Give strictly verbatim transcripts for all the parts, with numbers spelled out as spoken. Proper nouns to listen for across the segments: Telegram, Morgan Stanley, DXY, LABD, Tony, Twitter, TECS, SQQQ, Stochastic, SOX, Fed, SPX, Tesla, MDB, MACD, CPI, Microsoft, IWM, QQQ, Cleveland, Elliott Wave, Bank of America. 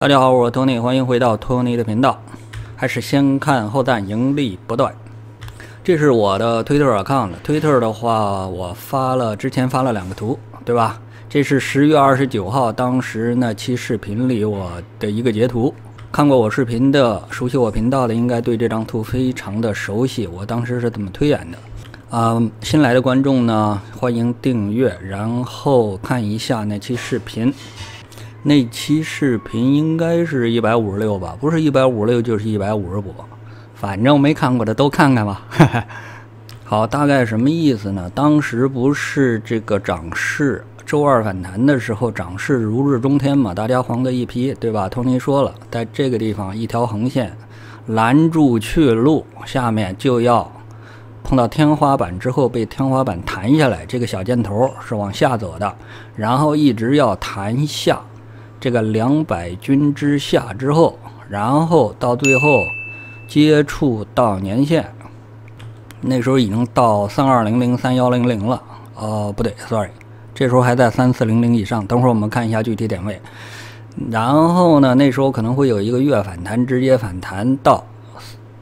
大家好，我是 Tony， 欢迎回到 Tony 的频道。还是先看后赞，盈利不断。这是我的 Twitter account。Twitter 的话，我发了之前发了两个图，对吧？这是十月二十九号，当时那期视频里我的一个截图。看过我视频的、熟悉我频道的，应该对这张图非常的熟悉。我当时是怎么推演的？啊、嗯，新来的观众呢，欢迎订阅，然后看一下那期视频。那期视频应该是一百五十六吧，不是一百五十六就是一百五十五，反正没看过的都看看吧。好，大概什么意思呢？当时不是这个涨势。周二反弹的时候，涨势如日中天嘛，大家黄的一批，对吧？托尼说了，在这个地方一条横线拦住去路，下面就要碰到天花板之后被天花板弹下来，这个小箭头是往下走的，然后一直要弹下这个两百均之下之后，然后到最后接触到年线，那时候已经到三二零零、三幺零零了，哦，不对 ，sorry。这时候还在三四零零以上，等会儿我们看一下具体点位。然后呢，那时候可能会有一个月反弹，直接反弹到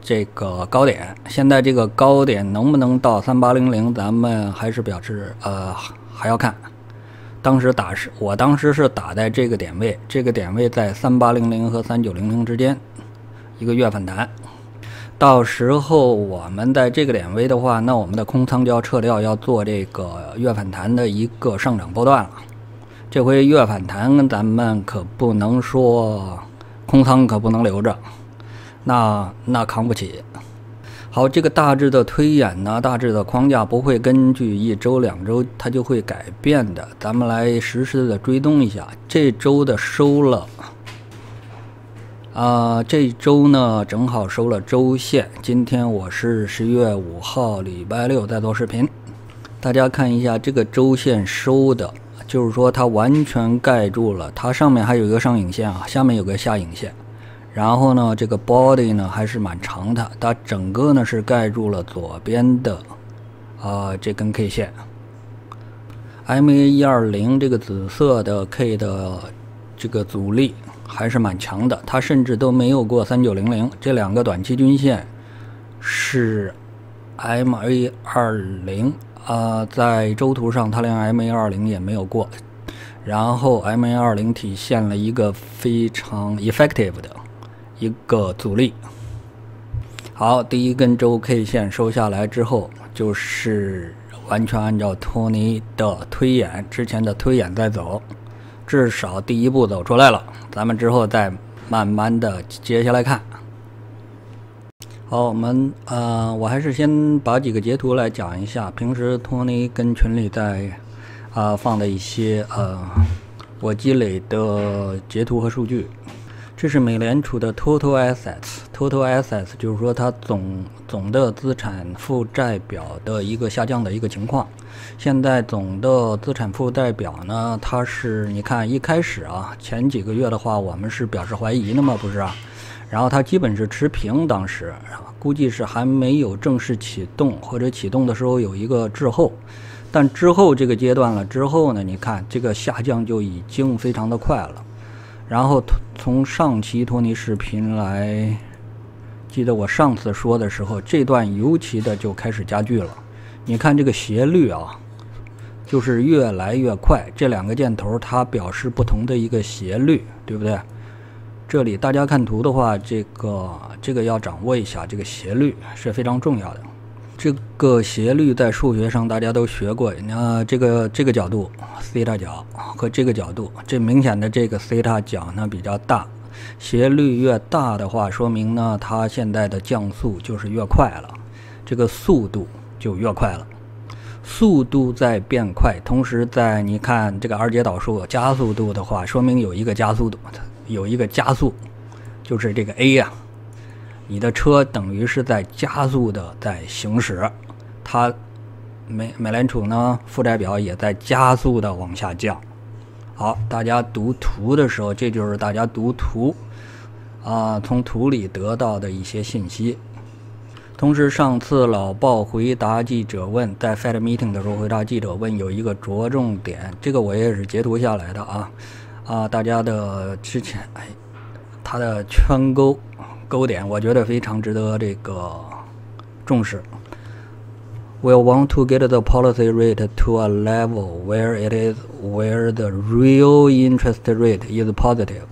这个高点。现在这个高点能不能到三八零零，咱们还是表示呃还要看。当时打是，我当时是打在这个点位，这个点位在三八零零和三九零零之间，一个月反弹。到时候我们在这个点位的话，那我们的空仓就要撤掉，要做这个月反弹的一个上涨波段了。这回月反弹咱们可不能说空仓可不能留着，那那扛不起。好，这个大致的推演呢，大致的框架不会根据一周两周它就会改变的，咱们来实时的追踪一下这周的收了。啊、呃，这周呢正好收了周线。今天我是十月五号，礼拜六在做视频，大家看一下这个周线收的，就是说它完全盖住了，它上面还有一个上影线啊，下面有个下影线，然后呢这个 body 呢还是蛮长的，它整个呢是盖住了左边的啊、呃、这根 K 线 M A 一二零 这个紫色的 K 的这个阻力还是蛮强的，它甚至都没有过三九零零，这两个短期均线是 M A 二零 啊，在周图上它连 M A 二零 也没有过，然后 M A 二零 体现了一个非常 effective 的一个阻力。好，第一根周 K 线收下来之后，就是完全按照托尼的推演之前的推演在走。至少第一步走出来了，咱们之后再慢慢的接下来看。好，我们呃，我还是先把几个截图来讲一下，平时托尼跟群里在啊、呃、放的一些呃我积累的截图和数据。这是美联储的 Total Assets， Total Assets 就是说它总总的资产负债表的一个下降的一个情况。现在总的资产负债表呢，它是你看一开始啊，前几个月的话，我们是表示怀疑的嘛，不是啊？然后它基本是持平，当时估计是还没有正式启动，或者启动的时候有一个滞后。但之后这个阶段了之后呢，你看这个下降就已经非常的快了。然后从上期托尼视频来，记得我上次说的时候，这段尤其的就开始加剧了。你看这个斜率啊。就是越来越快，这两个箭头它表示不同的一个斜率，对不对？这里大家看图的话，这个这个要掌握一下，这个斜率是非常重要的。这个斜率在数学上大家都学过，那这个这个角度西塔角和这个角度，这明显的这个西塔角呢比较大，斜率越大的话，说明呢它现在的降速就是越快了，这个速度就越快了。速度在变快，同时在你看这个二阶导数加速度的话，说明有一个加速度，有一个加速，就是这个 A 呀、啊，你的车等于是在加速的在行驶，它美美联储呢负债表也在加速的往下降。好，大家读图的时候，这就是大家读图啊、呃，从图里得到的一些信息。同时，上次老鲍回答记者问，在 Fed meeting 的时候回答记者问有一个着重点，这个我也是截图下来的啊啊，大家的之前哎，他的圈勾勾点，我觉得非常值得这个重视。We'll want to get the policy rate to a level where it is where the real interest rate is positive。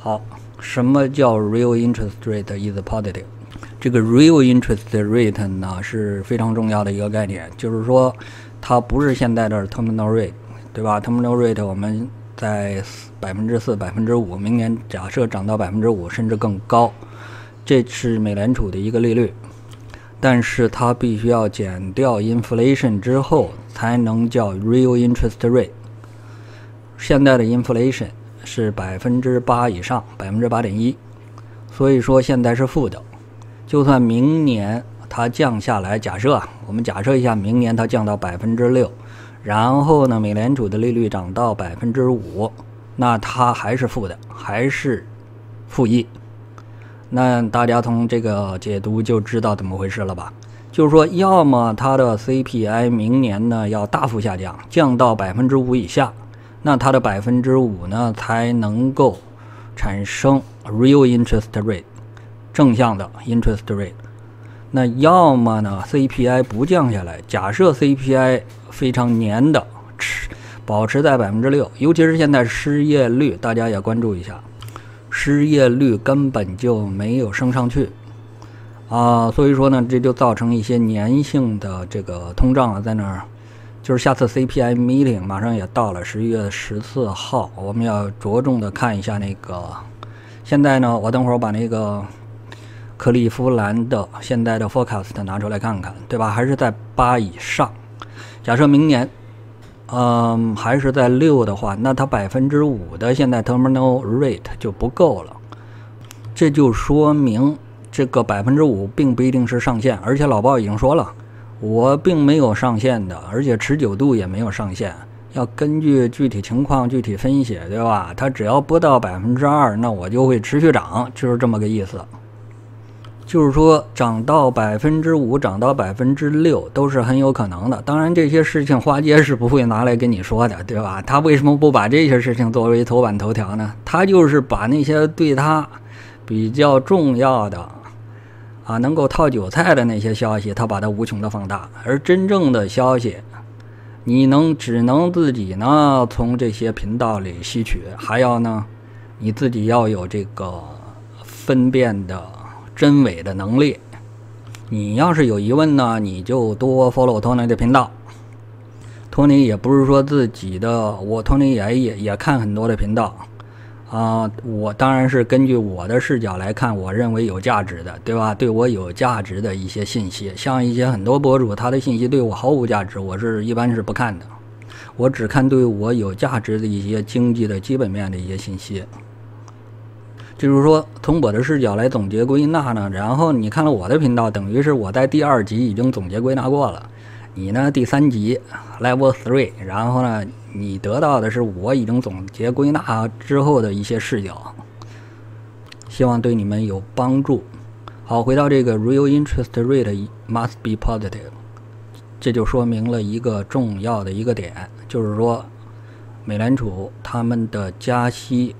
好，什么叫 real interest rate is positive？ 这个 real interest rate 呢是非常重要的一个概念，就是说它不是现在的 terminal rate， 对吧 ？terminal rate 我们在百分之四、百分之五，明年假设涨到百分之五甚至更高，这是美联储的一个利率。但是它必须要减掉 inflation 之后，才能叫 real interest rate。现在的 inflation 是百分之八以上，百分之八点一，所以说现在是负的。就算明年它降下来，假设啊，我们假设一下，明年它降到百分之六，然后呢，美联储的利率涨到百分之五，那它还是负的，还是负一。那大家从这个解读就知道怎么回事了吧？就是说，要么它的 C P I 明年呢要大幅下降，降到百分之五以下，那它的百分之五呢才能够产生 real interest rate 正向的 interest rate。那要么呢 C P I 不降下来，假设 C P I 非常黏的持保持在百分之六，尤其是现在失业率，大家也关注一下。失业率根本就没有升上去啊，所以说呢，这就造成一些粘性的这个通胀啊，在那儿就是下次 C P I meeting 马上也到了，十一月十四号，我们要着重的看一下那个。现在呢，我等会儿把那个克利夫兰的现在的 forecast 拿出来看看，对吧？还是在八以上。假设明年，嗯，还是在六的话，那它百分之五的现在 terminal rate 就不够了，这就说明这个百分之五并不一定是上限，而且老鲍已经说了，我并没有上限的，而且持久度也没有上限，要根据具体情况具体分析，对吧？它只要不到百分之二，那我就会持续涨，就是这么个意思。就是说，涨到百分之五，涨到百分之六都是很有可能的。当然，这些事情华街是不会拿来跟你说的，对吧？他为什么不把这些事情作为头版头条呢？他就是把那些对他比较重要的啊，能够套韭菜的那些消息，他把它无穷的放大。而真正的消息，你能只能自己呢从这些频道里吸取，还要呢你自己要有这个分辨的真伪的能力。你要是有疑问呢，你就多 follow Tony 的频道。Tony 也不是说自己的，我 Tony 也也也看很多的频道啊、呃。我当然是根据我的视角来看，我认为有价值的，对吧？对我有价值的一些信息，像一些很多博主他的信息对我毫无价值，我是一般是不看的。我只看对我有价值的一些经济的基本面的一些信息。就是说，从我的视角来总结归纳呢，然后你看了我的频道，等于是我在第二集已经总结归纳过了，你呢第三集 level three， 然后呢你得到的是我已经总结归纳之后的一些视角，希望对你们有帮助。好，回到这个 real interest rate must be positive， 这就说明了一个重要的一个点，就是说美联储他们的加息。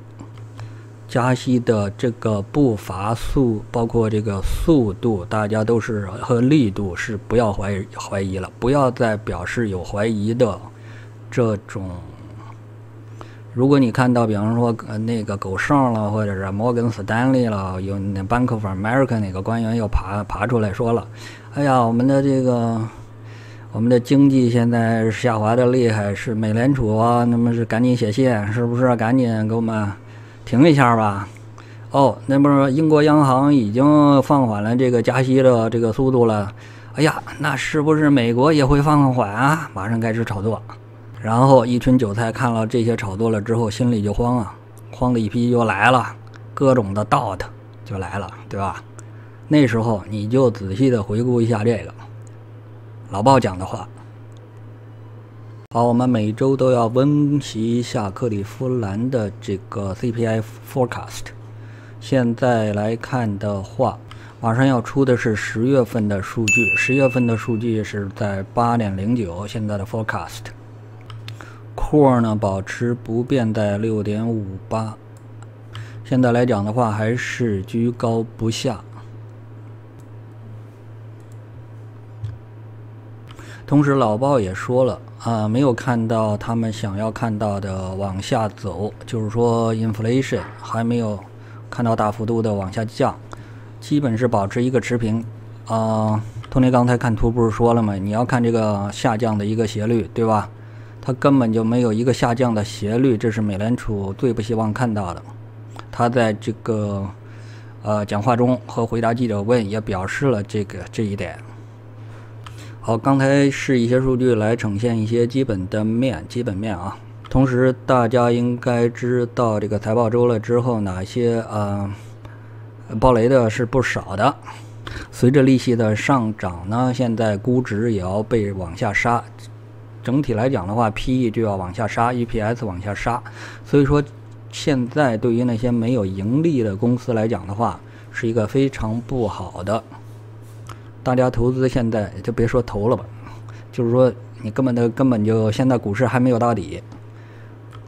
加息的这个步伐速，包括这个速度，大家都是和力度是不要怀疑怀疑了，不要再表示有怀疑的这种。如果你看到，比方说、呃、那个狗剩了，或者是摩根斯丹利了，有 Bank of America 那个官员又爬爬出来说了，哎呀，我们的这个。我们的经济现在下滑的厉害，是美联储啊，那么是赶紧写信，是不是赶紧给我们停一下吧。哦，那不是英国央行已经放缓了这个加息的这个速度了。哎呀，那是不是美国也会放缓啊？马上开始炒作，然后一群韭菜看了这些炒作了之后，心里就慌啊，慌的一批就来了，各种的 doubt 就来了，对吧？那时候你就仔细的回顾一下这个老鲍讲的话。好，我们每周都要温习一下克利夫兰的这个 C P I forecast。现在来看的话，马上要出的是十月份的数据，十月份的数据是在 八点零九， 现在的 forecast core 呢保持不变在 六点五八， 现在来讲的话还是居高不下。同时老鲍也说了啊，没有看到他们想要看到的往下走，就是说 inflation 还没有看到大幅度的往下降，基本是保持一个持平啊。Tony刚才看图不是说了吗？你要看这个下降的一个斜率，对吧？它根本就没有一个下降的斜率，这是美联储最不希望看到的。他在这个呃讲话中和回答记者问也表示了这个这一点。好，刚才是一些数据来呈现一些基本的面基本面啊。同时大家应该知道这个财报周了之后哪些呃。暴雷的是不少的，随着利息的上涨呢，现在估值也要被往下杀，整体来讲的话 P E 就要往下杀， E P S 往下杀，所以说现在对于那些没有盈利的公司来讲的话是一个非常不好的，大家投资现在就别说投了吧，就是说你根本的根本就现在股市还没有到底，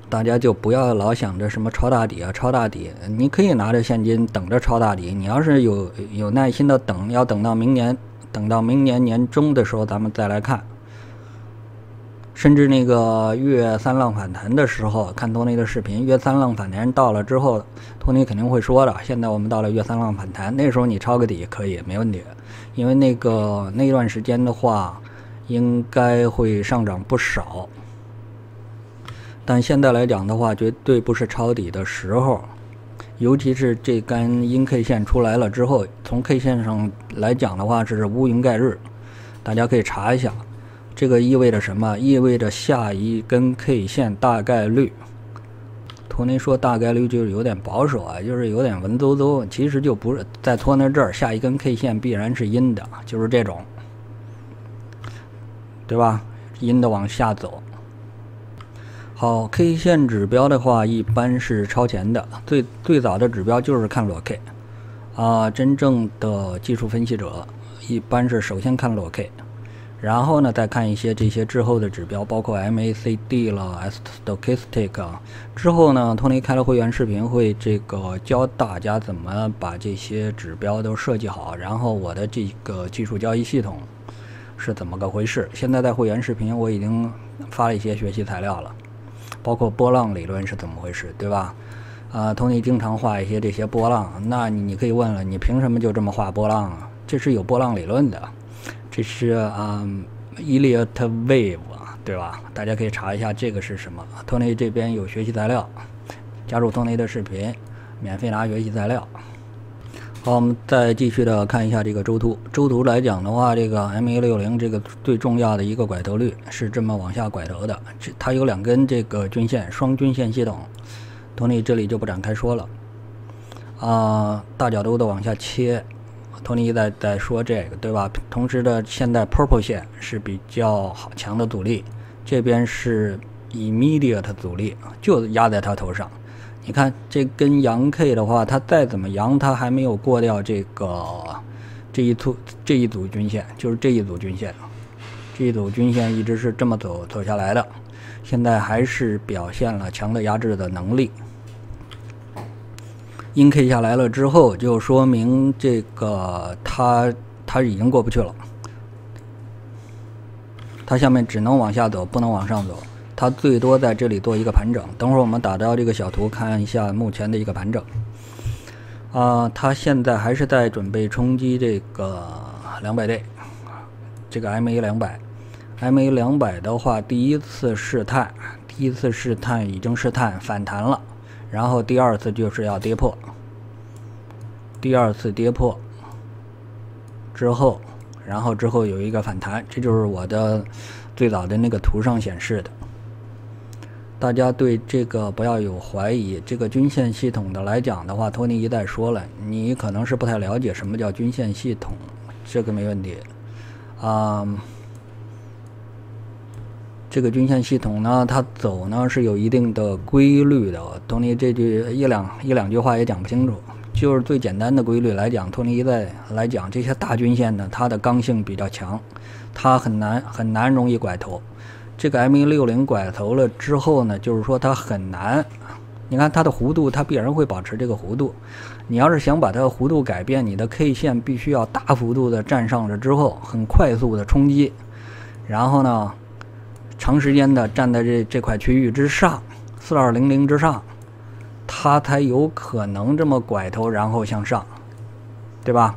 大家就不要老想着什么抄大底啊，抄大底，你可以拿着现金等着抄大底。你要是有有耐心的等，要等到明年，等到明年年中的时候咱们再来看。甚至那个月三浪反弹的时候，看托尼的视频，月三浪反弹到了之后，托尼肯定会说的。现在我们到了月三浪反弹，那时候你抄个底可以没问题，因为那个那段时间的话，应该会上涨不少。但现在来讲的话，绝对不是抄底的时候，尤其是这根阴 K 线出来了之后，从 K 线上来讲的话是乌云盖日，大家可以查一下，这个意味着什么？意味着下一根 K 线大概率，托尼说大概率就是有点保守啊，就是有点文绉绉，其实就不是在托尼这儿，下一根 K 线必然是阴的，就是这种，对吧？阴的往下走。好 ，K 线指标的话，一般是超前的，最最早的指标就是看裸 K， 啊，真正的技术分析者一般是首先看裸 K， 然后呢再看一些这些滞后的指标，包括 M A C D 了 ，Stochastic 啊。之后呢，托尼开了会员视频，会这个教大家怎么把这些指标都设计好，然后我的这个技术交易系统是怎么个回事。现在在会员视频我已经发了一些学习材料了。包括波浪理论是怎么回事，对吧？啊，Tony经常画一些这些波浪，那你你可以问了，你凭什么就这么画波浪啊？这是有波浪理论的，这是啊，Elliott Wave，对吧？大家可以查一下这个是什么。Tony这边有学习材料，加入Tony的视频，免费拿学习材料。好，我们再继续的看一下这个周图。周图来讲的话，这个 M 一六零这个最重要的一个拐头率是这么往下拐头的，这它有两根这个均线双均线系统，Tony这里就不展开说了。啊、呃，大角度的往下切，Tony在在说这个，对吧？同时的现在 purple 线是比较好强的阻力，这边是 immediate 阻力，就压在它头上。你看这根阳 K 的话，它再怎么阳，它还没有过掉这个这一组这一组均线，就是这一组均线，这一组均线一直是这么走走下来的，现在还是表现了强的压制的能力。阴 K 下来了之后，就说明这个它它已经过不去了，它下面只能往下走，不能往上走。它最多在这里做一个盘整，等会儿我们打到这个小图看一下目前的一个盘整。啊、呃，它现在还是在准备冲击这个两百 day， 这个 M A 两百，M A 两百的话，第一次试探，第一次试探已经试探反弹了，然后第二次就是要跌破，第二次跌破之后，然后之后有一个反弹，这就是我的最早的那个图上显示的。大家对这个不要有怀疑，这个均线系统的来讲的话，托尼一再说了，你可能是不太了解什么叫均线系统，这个没问题啊、嗯。这个均线系统呢，它走呢是有一定的规律的，托尼这句一两一两句话也讲不清楚，就是最简单的规律来讲，托尼一再来讲，这些大均线呢，它的刚性比较强，它很难很难容易拐头。这个 M 一六零拐头了之后呢，就是说它很难。 你看它的弧度，它必然会保持这个弧度。你要是想把它的弧度改变，你的 K 线必须要大幅度的站上了之后，很快速的冲击，然后呢，长时间的站在这这块区域之上， 四二零零之上，它才有可能这么拐头，然后向上，对吧？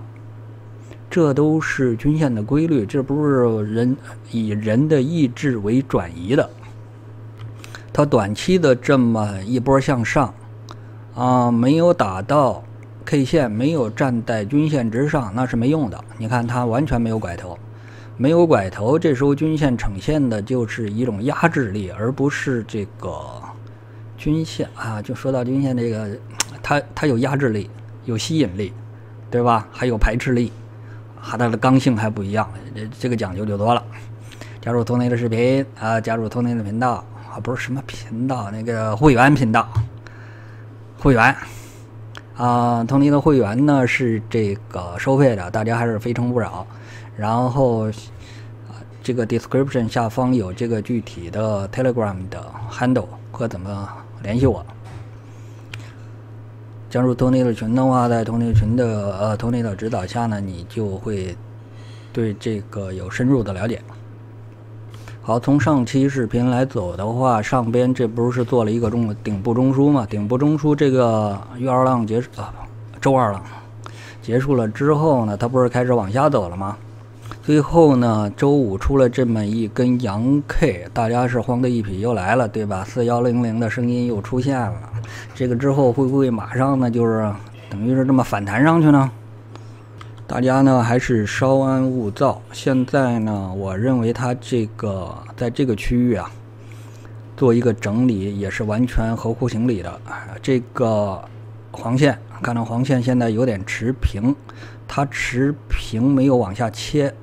这都是均线的规律，这不是人以人的意志为转移的。 它短期的这么一波向上，啊、呃，没有打到 K 线，没有站在均线之上，那是没用的。你看它完全没有拐头，没有拐头，这时候均线呈现的就是一种压制力，而不是这个均线啊。就说到均线这个，它它有压制力，有吸引力，对吧？还有排斥力，啊，它的刚性还不一样，这这个讲究就多了。加入Tony的视频啊，加入Tony的频道。 啊，不是什么频道，那个会员频道，会员啊，同尼的会员呢是这个收费的，大家还是非诚勿扰。然后啊，这个 description 下方有这个具体的 Telegram 的 handle 和怎么联系我。加入同尼的群的话，在同尼群的呃同尼的指导下呢，你就会对这个有深入的了解。 好，从上期视频来走的话，上边这不是做了一个中顶部中枢嘛？顶部中枢这个月二浪结束啊，周二浪结束了之后呢，它不是开始往下走了吗？最后呢，周五出了这么一根阳 K， 大家是慌得一匹，又来了，对吧？四幺零零的声音又出现了，这个之后会不会马上呢，就是等于是这么反弹上去呢？ 大家呢还是稍安勿躁。现在呢，我认为它这个在这个区域啊，做一个整理也是完全合乎情理的。这个黄线，看到黄线现在有点持平，它持平没有往下切，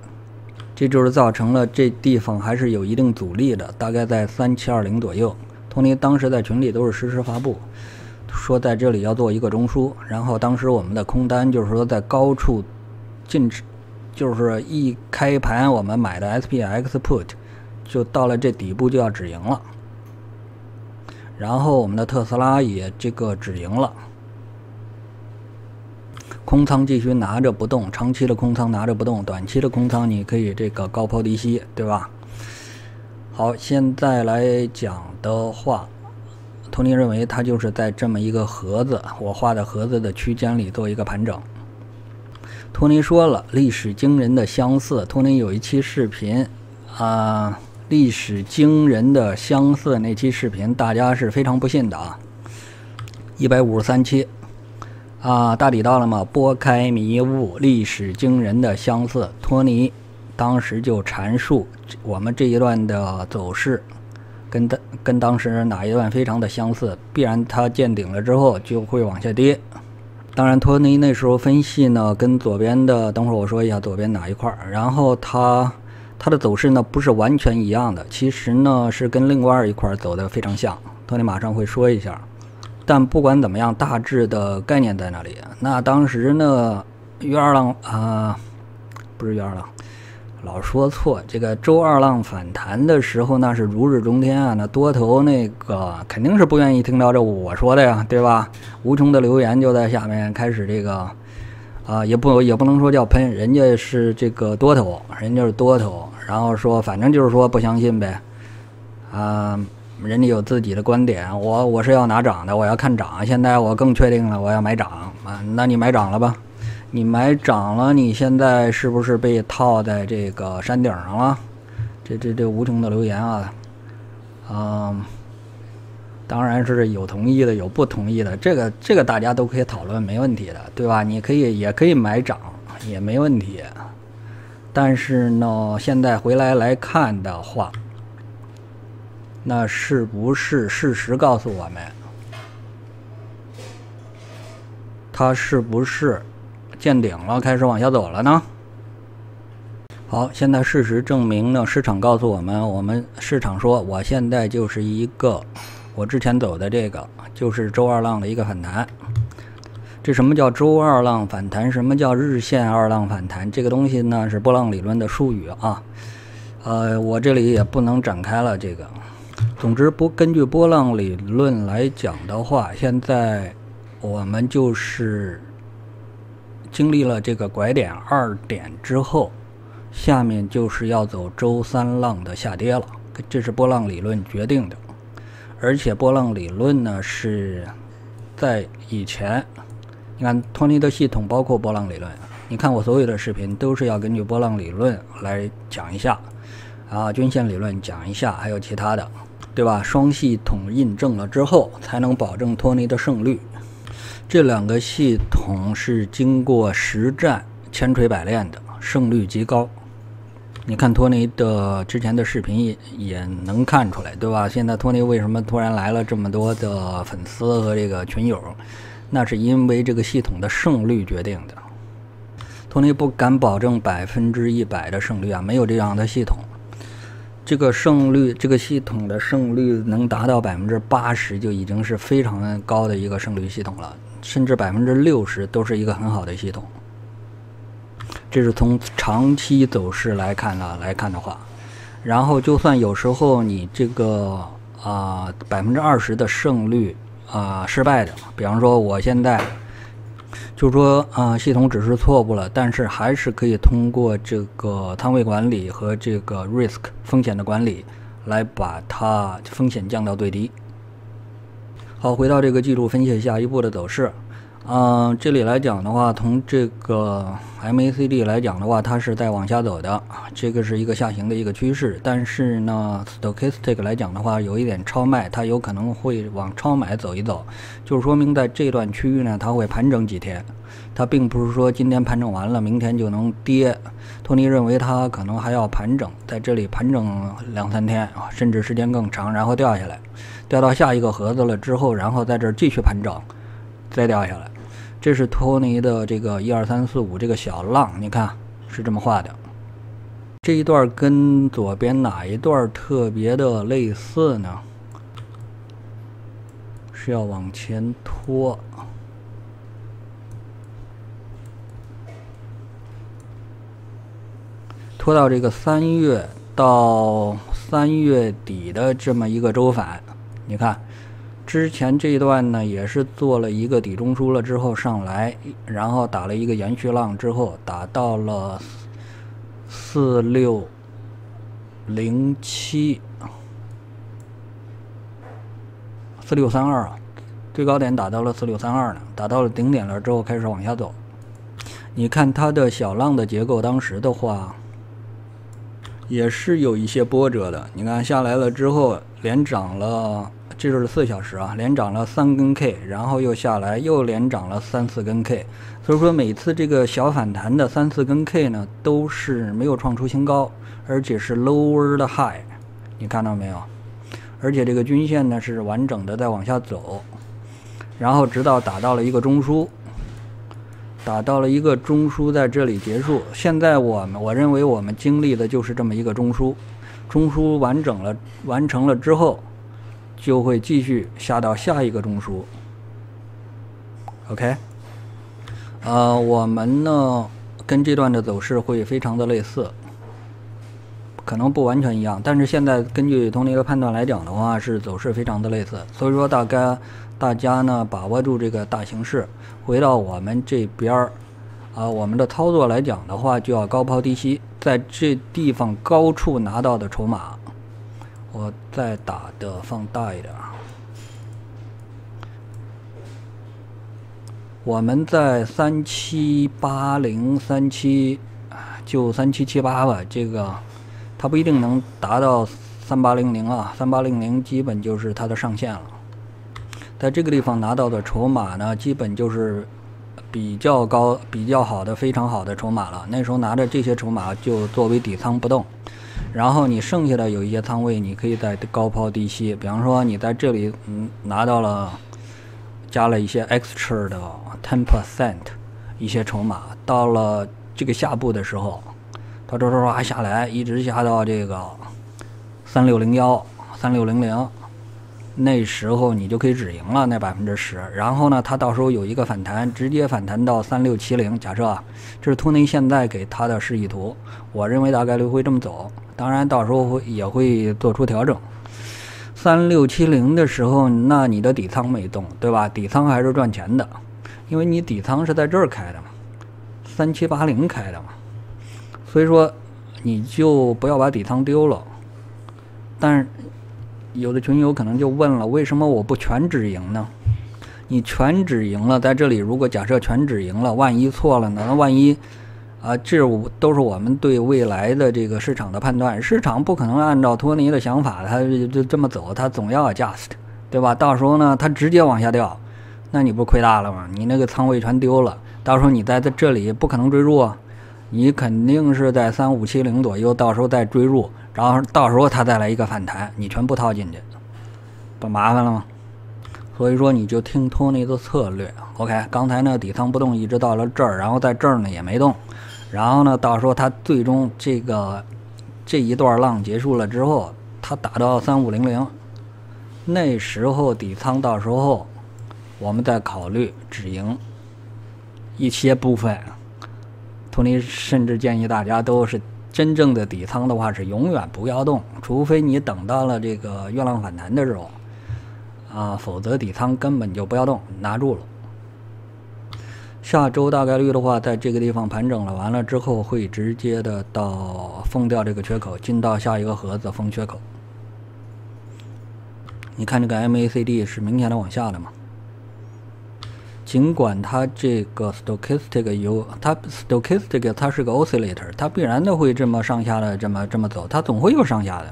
这就是造成了这地方还是有一定阻力的，大概在三七二零左右。托尼当时在群里都是实时发布。 说在这里要做一个中枢，然后当时我们的空单就是说在高处进，就是一开盘我们买的 S P X put 就到了这底部就要止盈了，然后我们的特斯拉也这个止盈了，空仓继续拿着不动，长期的空仓拿着不动，短期的空仓你可以这个高抛低吸，对吧？好，现在来讲的话。 托尼认为，它就是在这么一个盒子，我画的盒子的区间里做一个盘整。托尼说了，历史惊人的相似。托尼有一期视频啊，历史惊人的相似那期视频，大家是非常不信的啊。一百五十三期啊，大抵到了嘛，拨开迷雾，历史惊人的相似。托尼当时就阐述我们这一段的走势。 跟当跟当时哪一段非常的相似，必然它见顶了之后就会往下跌。当然，托尼那时候分析呢，跟左边的，等会儿我说一下左边哪一块。然后它它的走势呢不是完全一样的，其实呢是跟另外一块走的非常像。托尼马上会说一下。但不管怎么样，大致的概念在那里。那当时呢，月二浪啊，不是月二浪。 老说错，这个周二浪反弹的时候，那是如日中天啊！那多头那个肯定是不愿意听到这我说的呀，对吧？无穷的留言就在下面开始这个，啊、呃，也不也不能说叫喷，人家是这个多头，人家是多头，然后说反正就是说不相信呗，啊、呃，人家有自己的观点，我我是要拿涨的，我要看涨，现在我更确定了，我要买涨啊，那你买涨了吧。 你买涨了，你现在是不是被套在这个山顶上了？这这这无穷的留言啊，嗯，当然是有同意的，有不同意的，这个这个大家都可以讨论，没问题的，对吧？你可以也可以买涨，也没问题。但是呢，现在回来来看的话，那是不是事实告诉我们，它是不是？ 见顶了，开始往下走了呢。好，现在事实证明呢，市场告诉我们，我们市场说，我现在就是一个，我之前走的这个，就是周二浪的一个反弹。这什么叫周二浪反弹？什么叫日线二浪反弹？这个东西呢是波浪理论的术语啊，呃，我这里也不能展开了这个。总之，不根据波浪理论来讲的话，现在我们就是经历了这个拐点二点之后，下面就是要走周三浪的下跌了，这是波浪理论决定的。而且波浪理论呢是在以前，你看托尼的系统包括波浪理论，你看我所有的视频都是要根据波浪理论来讲一下啊，均线理论讲一下，还有其他的，对吧？双系统印证了之后，才能保证托尼的胜率。这两个系统是经过实战千锤百炼的，胜率极高。你看托尼的之前的视频也也能看出来，对吧？现在托尼为什么突然来了这么多的粉丝和这个群友，那是因为这个系统的胜率决定的。托尼不敢保证百分之一百的胜率啊，没有这样的系统。这个胜率，这个系统的胜率能达到百分之八十，就已经是非常高的一个胜率系统了，甚至百分之六十都是一个很好的系统。这是从长期走势来看呢，来看的话，然后就算有时候你这个啊百分之二十的胜率啊、呃、失败的，比方说我现在就说啊、呃、系统只是错误了，但是还是可以通过这个仓位管理和这个 risk 风险的管理来把它风险降到最低。好，回到这个技术分析下一步的走势。嗯、呃，这里来讲的话，从这个 M A C D 来讲的话，它是在往下走的，这个是一个下行的一个趋势。但是呢 ，Stochastic 来讲的话，有一点超卖，它有可能会往超买走一走，就是说明在这段区域呢，它会盘整几天。它并不是说今天盘整完了，明天就能跌。托尼认为它可能还要盘整，在这里盘整两三天啊，甚至时间更长，然后掉下来，掉到下一个盒子了之后，然后在这儿继续盘整，再掉下来。这是托尼的这个一二三四五这个小浪，你看是这么画的。这一段跟左边哪一段特别的类似呢？是要往前拖。拖到这个三月到三月底的这么一个周反，你看。之前这一段呢，也是做了一个底中枢了之后上来，然后打了一个延续浪之后，打到了四六零七、四六三二啊，最高点打到了四六三二呢，打到了顶点了之后开始往下走。你看它的小浪的结构，当时的话也是有一些波折的。你看下来了之后，连涨了。这是四小时啊，连涨了三根 K， 然后又下来，又连涨了三四根 K。所以说每次这个小反弹的三四根 K 呢，都是没有创出新高，而且是 lower 的 high， 你看到没有？而且这个均线呢是完整的在往下走，然后直到打到了一个中枢，打到了一个中枢，在这里结束。现在我们我认为我们经历的就是这么一个中枢，中枢完整了完成了之后。就会继续下到下一个中枢 ，OK， 呃，我们呢跟这段的走势会非常的类似，可能不完全一样，但是现在根据同一个判断来讲的话，是走势非常的类似，所以说大概大家呢把握住这个大形势，回到我们这边儿啊、呃，我们的操作来讲的话，就要高抛低吸，在这地方高处拿到的筹码。我再打的放大一点。我们在三七八零、三七就三七七八吧，这个它不一定能达到三八零零啊，三八零零基本就是它的上限了。在这个地方拿到的筹码呢，基本就是比较高、比较好的、非常好的筹码了。那时候拿着这些筹码就作为底仓不动。然后你剩下的有一些仓位，你可以在高抛低吸。比方说，你在这里嗯拿到了，加了一些 extra 的 ten percent 一些筹码，到了这个下部的时候，它唰唰唰下来，一直下到这个三六零一、三六零零，那时候你就可以止盈了那百分之十，然后呢，它到时候有一个反弹，直接反弹到三六七零。假设啊，这是托尼现在给它的示意图，我认为大概率会这么走，当然到时候会也会做出调整。三六七零的时候，那你的底仓没动，对吧？底仓还是赚钱的，因为你底仓是在这儿开的嘛，三七八零开的嘛，所以说你就不要把底仓丢了，但是。有的群友可能就问了，为什么我不全止盈呢？你全止盈了，在这里如果假设全止盈了，万一错了呢？那万一啊，这都是我们对未来的这个市场的判断。市场不可能按照托尼的想法，它就这么走，它总要 adjust， 对吧？到时候呢，它直接往下掉，那你不亏大了吗？你那个仓位全丢了，到时候你在这里不可能追入啊，你肯定是在三五七零左右，到时候再追入。然后到时候它再来一个反弹，你全部套进去，不麻烦了吗？所以说你就听托尼的策略。OK， 刚才呢底仓不动，一直到了这儿，然后在这儿呢也没动，然后呢到时候它最终这个这一段浪结束了之后，它打到三五零零，那时候底仓到时候我们再考虑止盈一些部分。托尼甚至建议大家都是。真正的底仓的话是永远不要动，除非你等到了这个月浪反弹的时候，啊，否则底仓根本就不要动，拿住了。下周大概率的话，在这个地方盘整了，完了之后会直接的到封掉这个缺口，进到下一个盒子封缺口。你看这个 M A C D 是明显的往下的嘛？尽管它这个 stochastic 有它 stochastic 它是个 oscillator， 它必然的会这么上下的这么这么走，它总会有上下的，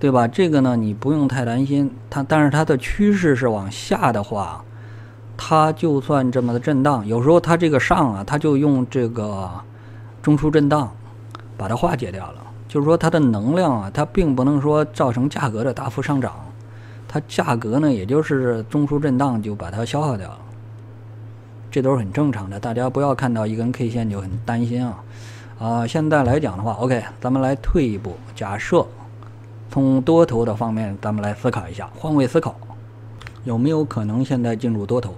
对吧？这个呢你不用太担心它，但是它的趋势是往下的话，它就算这么的震荡，有时候它这个上啊，它就用这个中枢震荡把它化解掉了，就是说它的能量啊，它并不能说造成价格的大幅上涨，它价格呢也就是中枢震荡就把它消耗掉了。这都是很正常的，大家不要看到一根 K 线就很担心啊！啊、呃，现在来讲的话 ，OK， 咱们来退一步，假设从多头的方面，咱们来思考一下，换位思考，有没有可能现在进入多头？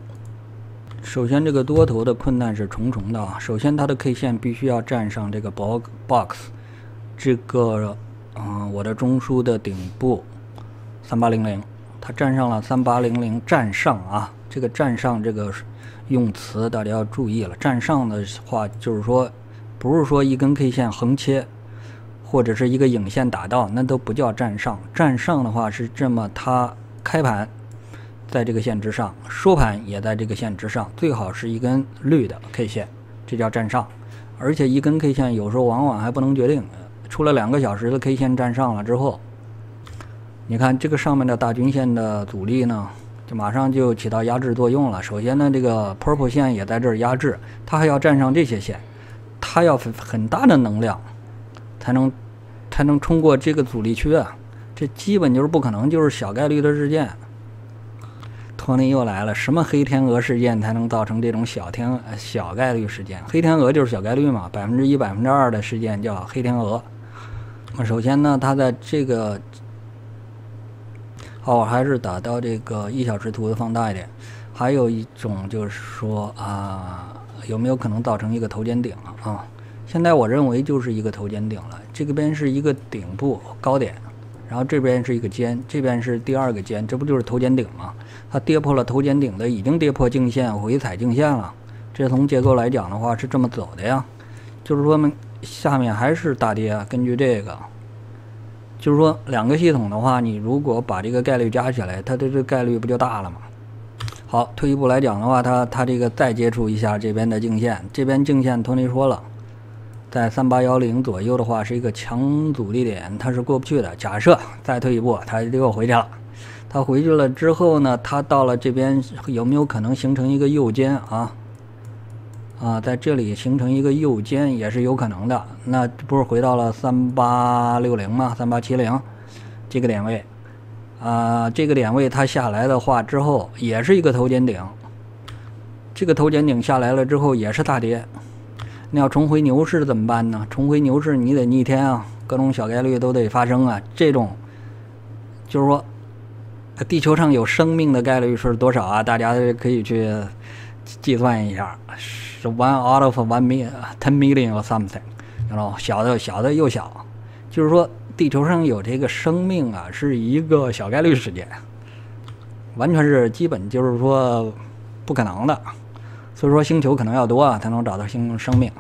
首先，这个多头的困难是重重的啊！首先，它的 K 线必须要站上这个 box， 这个嗯、呃，我的中枢的顶部三八零零，它站上了三八零零，站上啊，这个站上这个。用词大家要注意了，站上的话就是说，不是说一根 K 线横切，或者是一个影线打到，那都不叫站上。站上的话是这么，它开盘在这个线之上，收盘也在这个线之上，最好是一根绿的 K 线，这叫站上。而且一根 K 线有时候往往还不能决定，出了两个小时的 K 线站上了之后，你看这个上面的大均线的阻力呢？就马上就起到压制作用了。首先呢，这个 purple 线也在这儿压制，它还要站上这些线，它要很大的能量才能才能冲过这个阻力区啊，这基本就是不可能，就是小概率的事件。托尼又来了，什么黑天鹅事件才能造成这种小天小概率事件？黑天鹅就是小概率嘛，百分之一、百分之二的事件叫黑天鹅。首先呢，它在这个。哦，还是打到这个一小时图的放大一点。还有一种就是说啊，有没有可能造成一个头肩顶啊？现在我认为就是一个头肩顶了。这个边是一个顶部高点，然后这边是一个肩，这边是第二个肩，这不就是头肩顶吗？它跌破了头肩顶的，已经跌破颈线，回踩颈线了。这从结构来讲的话是这么走的呀，就是说下面还是大跌啊。根据这个。就是说，两个系统的话，你如果把这个概率加起来，它的这概率不就大了吗？好，退一步来讲的话，它它这个再接触一下这边的颈线，这边颈线，托尼说了，在三八幺零左右的话是一个强阻力点，它是过不去的。假设再退一步，它又回去了，它回去了之后呢，它到了这边有没有可能形成一个右肩啊？啊，在这里形成一个右肩也是有可能的，那不是回到了三八六零吗？三八七零这个点位，啊，这个点位它下来的话之后也是一个头肩顶，这个头肩顶下来了之后也是大跌，那要重回牛市怎么办呢？重回牛市你得逆天啊，各种小概率都得发生啊，这种就是说地球上有生命的概率是多少啊？大家可以去计算一下，是 one out of one million, ten million or something， 然后小的小的又小，就是说地球上有这个生命啊，是一个小概率事件，完全是基本就是说不可能的。所以说星球可能要多啊，才能找到星生命。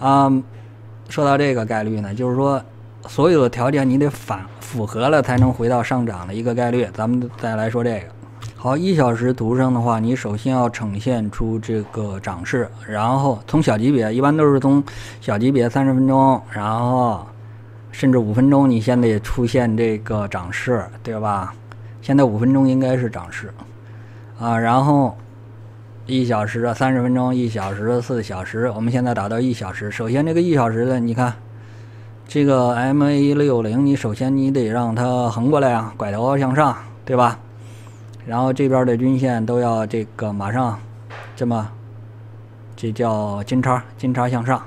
啊、嗯，说到这个概率呢，就是说所有的条件你得反。 符合了才能回到上涨的一个概率，咱们再来说这个。好，一小时图上的话，你首先要呈现出这个涨势，然后从小级别，一般都是从小级别三十分钟，然后甚至五分钟，你先得出现这个涨势，对吧？现在五分钟应该是涨势啊，然后一小时、三十分钟、一小时、四小时，我们现在打到一小时。首先这个一小时的，你看。 这个 M A 一六零，你首先你得让它横过来啊，拐头向上，对吧？然后这边的均线都要这个马上这么，这叫金叉，金叉向上。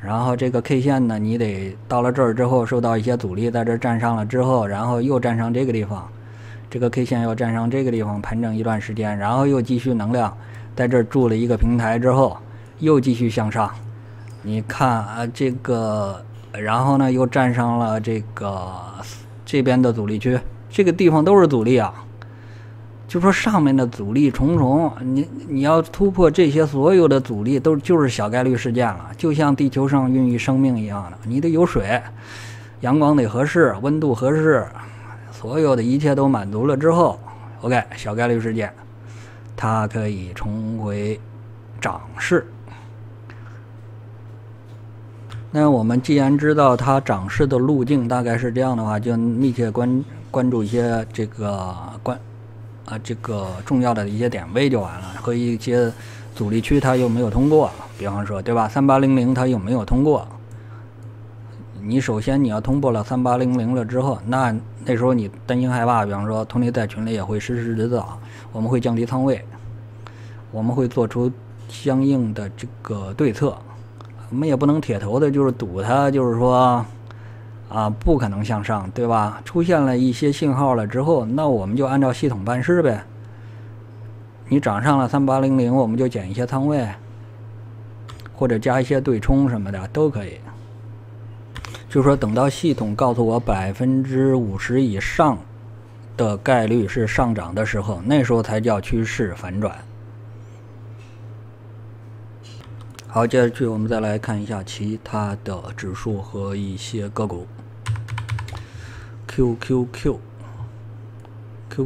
然后这个 K 线呢，你得到了这儿之后受到一些阻力，在这站上了之后，然后又站上这个地方，这个 K 线又站上这个地方，盘整一段时间，然后又继续能量，在这儿筑了一个平台之后，又继续向上。你看啊，这个。 然后呢，又站上了这个这边的阻力区，这个地方都是阻力啊。就说上面的阻力重重，你你要突破这些所有的阻力，都就是小概率事件了。就像地球上孕育生命一样的，你得有水，阳光得合适，温度合适，所有的一切都满足了之后 ，OK， 小概率事件，它可以重回涨势。 那我们既然知道它涨势的路径大概是这样的话，就密切关关注一些这个关啊这个重要的一些点位就完了，和一些阻力区它有没有通过，比方说对吧？ 三八零零它有没有通过？你首先你要通过了三八零零了之后，那那时候你担惊害怕，比方说Tony在群里也会实时指导，我们会降低仓位，我们会做出相应的这个对策。 我们也不能铁头的，就是赌它，就是说，啊，不可能向上，对吧？出现了一些信号了之后，那我们就按照系统办事呗。你涨上了三八零零，我们就减一些仓位，或者加一些对冲什么的都可以。就说等到系统告诉我百分之五十以上的概率是上涨的时候，那时候才叫趋势反转。 好，接下去我们再来看一下其他的指数和一些个股。Q Q Q，Q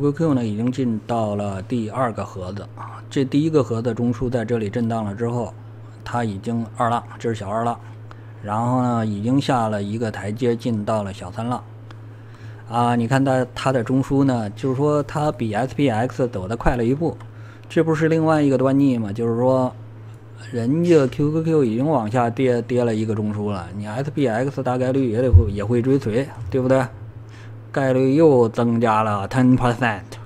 Q Q 呢已经进到了第二个盒子啊，这第一个盒子中枢在这里震荡了之后，它已经二浪，这是小二浪，然后呢已经下了一个台阶，进到了小三浪。啊，你看它它的中枢呢，就是说它比 S P X 走得快了一步，这不是另外一个端倪吗？就是说。 人家 Q Q Q 已经往下跌，跌了一个中枢了，你 S P X 大概率也得会也会追随，对不对？概率又增加了 百分之十。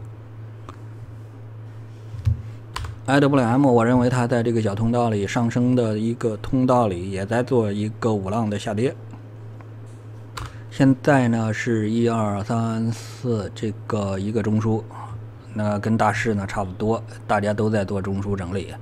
I W M 我认为它在这个小通道里上升的一个通道里也在做一个五浪的下跌。现在呢是一二三四这个一个中枢，那跟大势呢差不多，大家都在做中枢整理。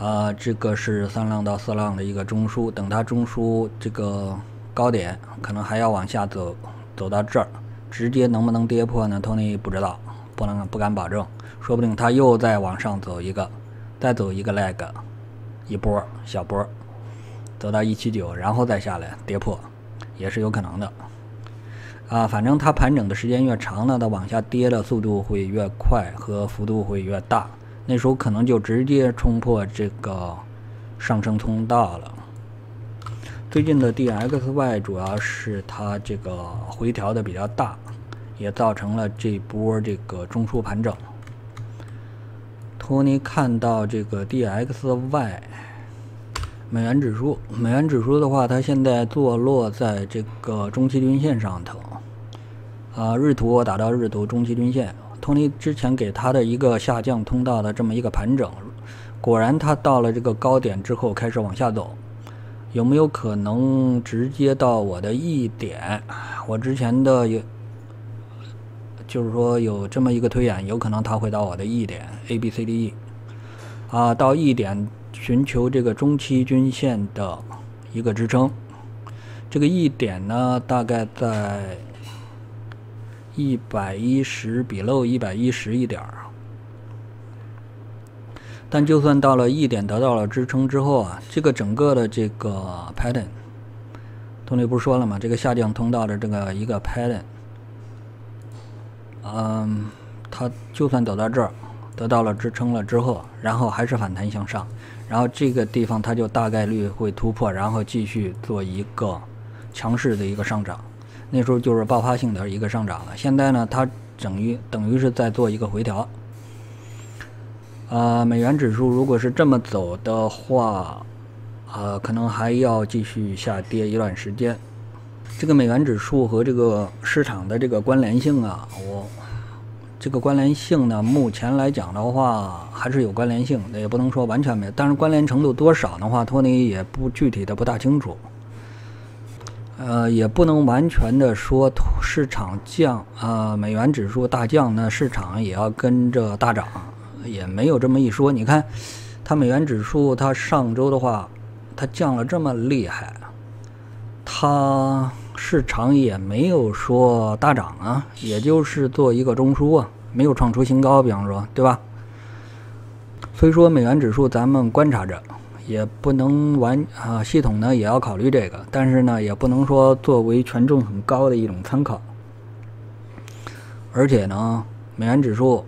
啊、呃，这个是三浪到四浪的一个中枢，等它中枢这个高点，可能还要往下走，走到这儿，直接能不能跌破呢 ？Tony 不知道，不能不敢保证，说不定它又再往上走一个，再走一个 leg， 一波小波，走到 一七九， 然后再下来跌破，也是有可能的。啊，反正它盘整的时间越长呢，它往下跌的速度会越快和幅度会越大。 那时候可能就直接冲破这个上升通道了。最近的 D X Y 主要是它这个回调的比较大，也造成了这波这个中枢盘整。托尼看到这个 D X Y 美元指数，美元指数的话，它现在坐落在这个中期均线上头。啊，日图我打到日图中期均线。 托尼之前给他的一个下降通道的这么一个盘整，果然他到了这个高点之后开始往下走，有没有可能直接到我的一点？我之前的就是说有这么一个推演，有可能它会到我的 E 点 A B C D E 啊，到 E 点寻求这个中期均线的一个支撑。这个 E 点呢，大概在一百一十below一百一十一点儿。 但就算到了一点得到了支撑之后啊，这个整个的这个 pattern， 同学不是说了嘛，这个下降通道的这个一个 pattern， 嗯，它就算走到这儿得到了支撑了之后，然后还是反弹向上，然后这个地方它就大概率会突破，然后继续做一个强势的一个上涨，那时候就是爆发性的一个上涨了。现在呢，它等于等于是在做一个回调。 呃，美元指数如果是这么走的话，呃，可能还要继续下跌一段时间。这个美元指数和这个市场的这个关联性啊，我这个关联性呢，目前来讲的话还是有关联性的，也不能说完全没有，但是关联程度多少的话，托尼也不具体的不大清楚。呃，也不能完全的说市场降，呃，美元指数大降呢，市场也要跟着大涨。 也没有这么一说，你看，它美元指数，它上周的话，它降了这么厉害，它市场也没有说大涨啊，也就是做一个中枢啊，没有创出新高，比方说，对吧？所以说美元指数咱们观察着，也不能完啊，系统呢也要考虑这个，但是呢也不能说作为权重很高的一种参考，而且呢，美元指数。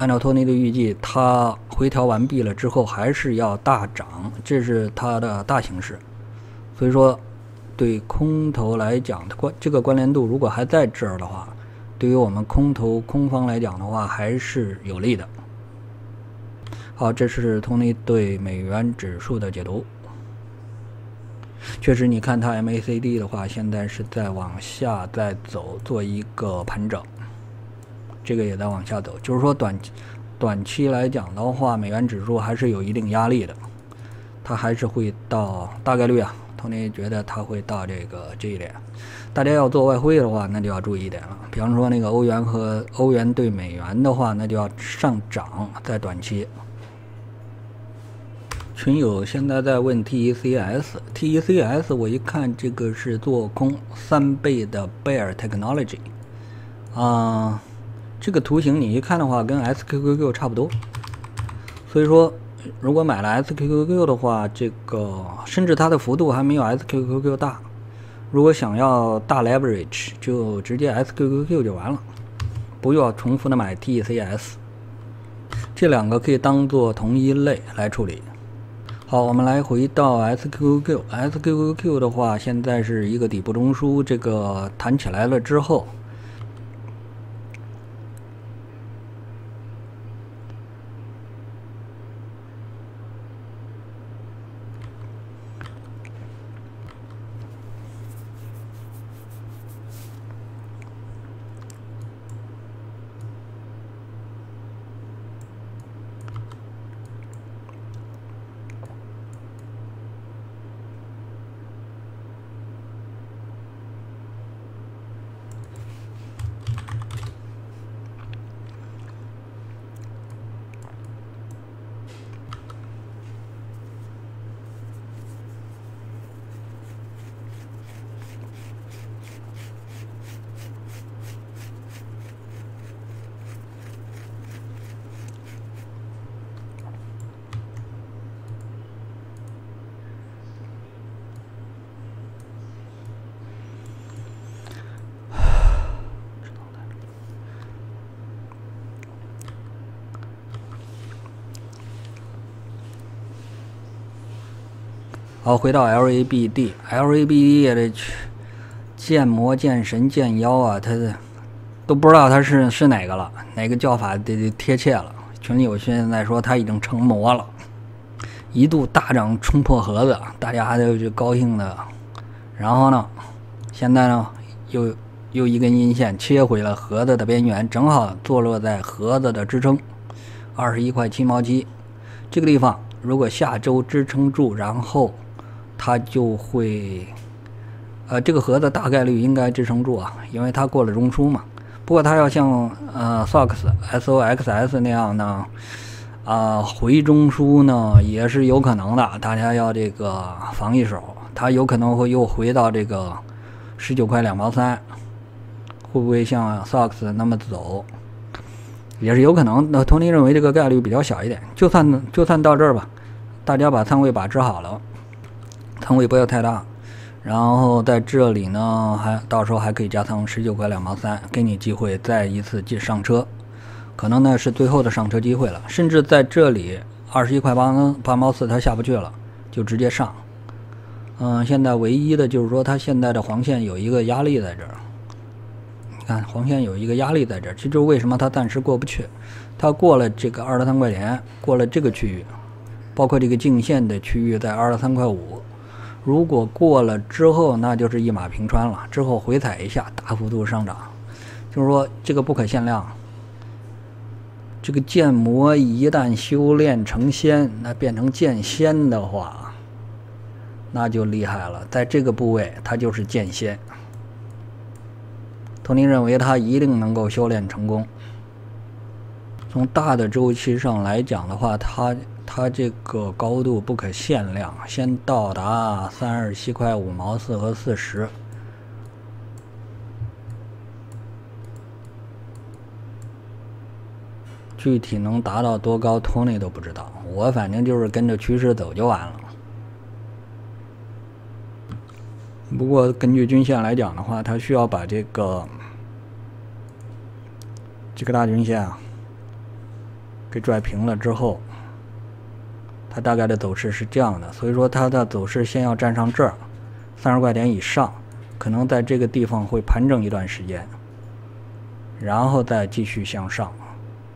按照托尼的预计，它回调完毕了之后还是要大涨，这是它的大形势。所以说，对空头来讲，它关这个关联度如果还在这儿的话，对于我们空头空方来讲的话，还是有利的。好，这是托尼对美元指数的解读。确实，你看它 M A C D 的话，现在是在往下在走，做一个盘整。 这个也在往下走，就是说短短期来讲的话，美元指数还是有一定压力的，它还是会到大概率啊，托尼觉得它会到这个这一点。大家要做外汇的话，那就要注意一点了。比方说那个欧元和欧元对美元的话，那就要上涨在短期。群友现在在问 T E C S，T E C S 我一看这个是做空三倍的 Bear Technology， 啊、呃。 这个图形你一看的话，跟 S Q Q Q 差不多，所以说如果买了 S Q Q Q 的话，这个甚至它的幅度还没有 S Q Q Q 大。如果想要大 leverage， 就直接 S Q Q Q 就完了，不要重复的买 T E C S。这两个可以当做同一类来处理。好，我们来回到 S Q Q Q，S Q Q Q 的话，现在是一个底部中枢，这个弹起来了之后。 好，回到 L A B D，L A B D 这见魔见神见妖啊，他都不知道他是是哪个了，哪个叫法得贴切了。群里有现在说他已经成魔了，一度大涨冲破盒子，大家都就高兴的。然后呢，现在呢又又一根阴线切回了盒子的边缘，正好坐落在盒子的支撑， 二十一块七毛七这个地方，如果下周支撑住，然后。 它就会，呃，这个盒子大概率应该支撑住啊，因为它过了中枢嘛。不过它要像呃 S O X 那样呢，啊、呃、回中枢呢也是有可能的，大家要这个防一手，它有可能会又回到这个十九块两毛三，会不会像 S O X 那么走？也是有可能。那Tony认为这个概率比较小一点，就算就算到这儿吧，大家把仓位把持好了，仓位不要太大，然后在这里呢，还到时候还可以加仓十九块两毛三，给你机会再一次进上车，可能呢是最后的上车机会了。甚至在这里二十一块八毛四它下不去了，就直接上。嗯，现在唯一的就是说它现在的黄线有一个压力在这儿。看黄线有一个压力在这儿，这就是为什么它暂时过不去。它过了这个二十三块钱，过了这个区域，包括这个净线的区域在二十三块五。如果过了之后，那就是一马平川了。之后回踩一下，大幅度上涨，就是说这个不可限量。这个剑魔一旦修炼成仙，那变成剑仙的话，那就厉害了。在这个部位，它就是剑仙。托尼认为他一定能够修炼成功。从大的周期上来讲的话，他他这个高度不可限量，先到达三十七块五毛四和四十。具体能达到多高，托尼都不知道。我反正就是跟着趋势走就完了。不过根据均线来讲的话，它需要把这个这个大均线啊给拽平了之后，它大概的走势是这样的。所以说它的走势先要站上这儿三十块钱以上，可能在这个地方会盘整一段时间，然后再继续向上，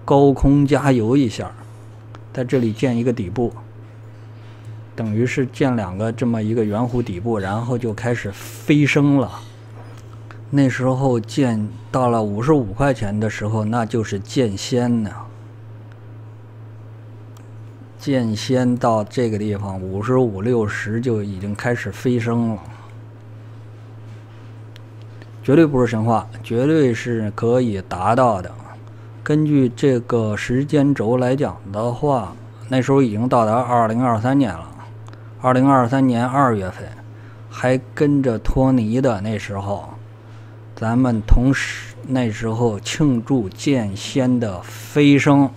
高空加油一下，在这里建一个底部。等于是建两个这么一个圆弧底部，然后就开始飞升了。那时候建到了五十五块钱的时候，那就是剑仙呢。剑仙到这个地方五十五六十就已经开始飞升了，绝对不是神话，绝对是可以达到的。根据这个时间轴来讲的话，那时候已经到达二零二三年了。二零二三年二月份，还跟着托尼的那时候，咱们同时那时候庆祝剑仙的飞升，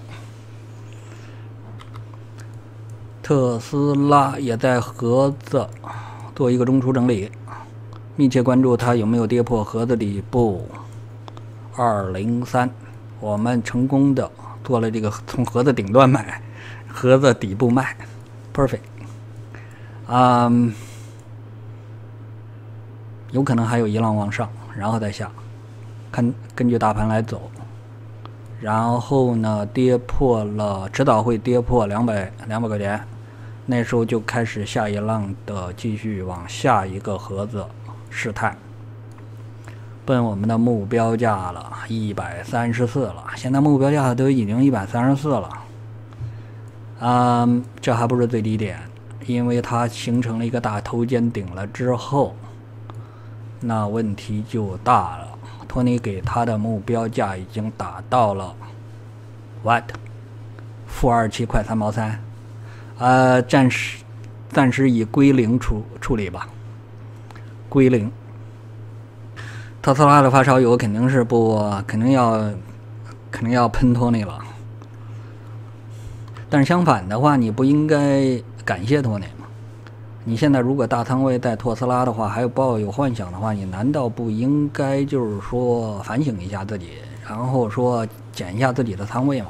特斯拉也在盒子做一个中枢整理，密切关注它有没有跌破盒子底部二零三。我们成功的做了这个从盒子顶端买，盒子底部卖 ，perfect。啊、um, ，有可能还有一浪往上，然后再下，看根据大盘来走。然后呢，跌破了，迟早会跌破两百两百块钱，那时候就开始下一浪的继续往下一个盒子试探，奔我们的目标价了，一百三十四了。现在目标价都已经一百三十四了，啊、um, ，这还不是最低点。因为它形成了一个大头肩顶了之后，那问题就大了。托尼给它的目标价已经打到了 what 负二七块三毛三，呃，暂时暂时以归零处处理吧，归零。特斯拉的发烧友肯定是不肯定要肯定要喷托尼了，但是相反的话，你不应该。感谢托尼嘛？你现在如果大仓位在特斯拉的话，还有抱有幻想的话，你难道不应该就是说反省一下自己，然后说减一下自己的仓位吗？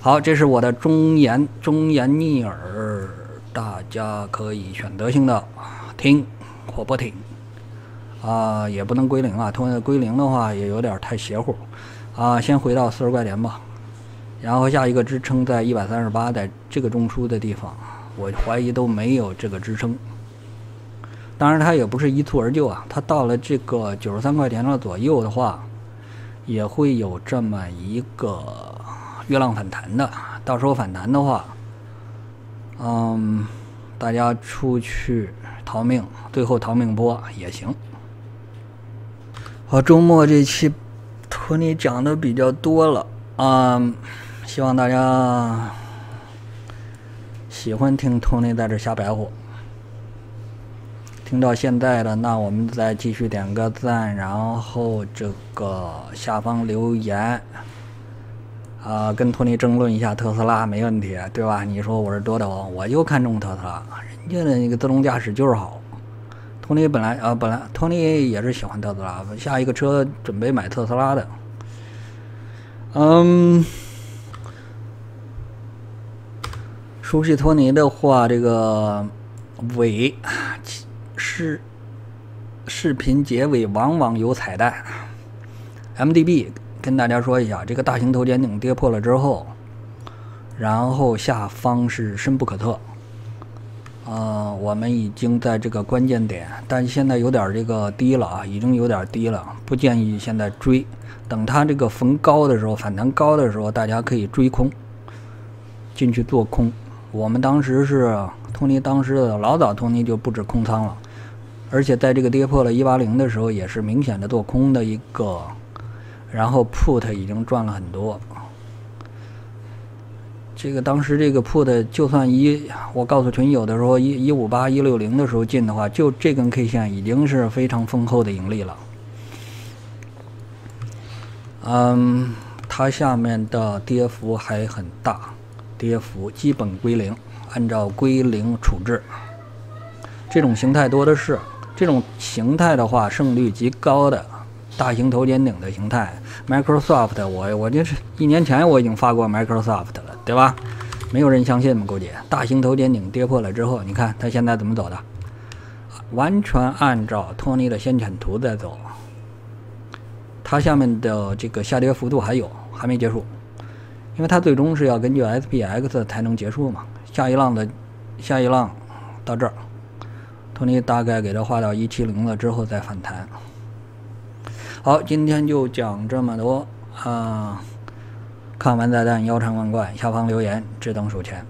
好，这是我的忠言忠言逆耳，大家可以选择性的听或不听啊、呃，也不能归零啊，托尼归零的话也有点太邪乎啊、呃。先回到四十块钱吧。然后下一个支撑在一百三十八，在这个中枢的地方，我怀疑都没有这个支撑。当然它也不是一蹴而就啊，它到了这个九十三块钱的左右的话，也会有这么一个月浪反弹的。到时候反弹的话，嗯，大家出去逃命，最后逃命波也行。好，周末这期 Tony 讲的比较多了啊、嗯，希望大家喜欢听 Tony 在这瞎白活。听到现在的，那我们再继续点个赞，然后这个下方留言。 呃，跟托尼争论一下特斯拉没问题，对吧？你说我是多的王，我就看中特斯拉，人家的那个自动驾驶就是好。托尼本来呃本来托尼也是喜欢特斯拉，下一个车准备买特斯拉的。嗯，熟悉托尼的话，这个尾视视频结尾往往有彩蛋 ，M D B。 跟大家说一下，这个大型头肩顶跌破了之后，然后下方是深不可测。呃，我们已经在这个关键点，但现在有点这个低了啊，已经有点低了，不建议现在追。等它这个逢高的时候，反弹高的时候，大家可以追空，进去做空。我们当时是，托尼当时的老早，托尼就布置空仓了，而且在这个跌破了一八零的时候，也是明显的做空的一个。 然后 put 已经赚了很多，这个当时这个 put 就算一，我告诉群友的时候，一一五八一六零的时候进的话，就这根 K 线已经是非常丰厚的盈利了。嗯，它下面的跌幅还很大，跌幅基本归零，按照归零处置，这种形态多的是，这种形态的话胜率极高的。 大型头肩顶的形态 ，Microsoft， 我我这是一年前我已经发过 Microsoft 了，对吧？没有人相信吗？狗姐，大型头肩顶跌破了之后，你看它现在怎么走的？完全按照托尼的先遣图在走。它下面的这个下跌幅度还有，还没结束，因为它最终是要根据 S P X 才能结束嘛。下一浪的，下一浪到这儿，托尼大概给它画到一七零了之后再反弹。 好，今天就讲这么多啊！看完彩蛋，腰缠万贯，下方留言，只等数钱。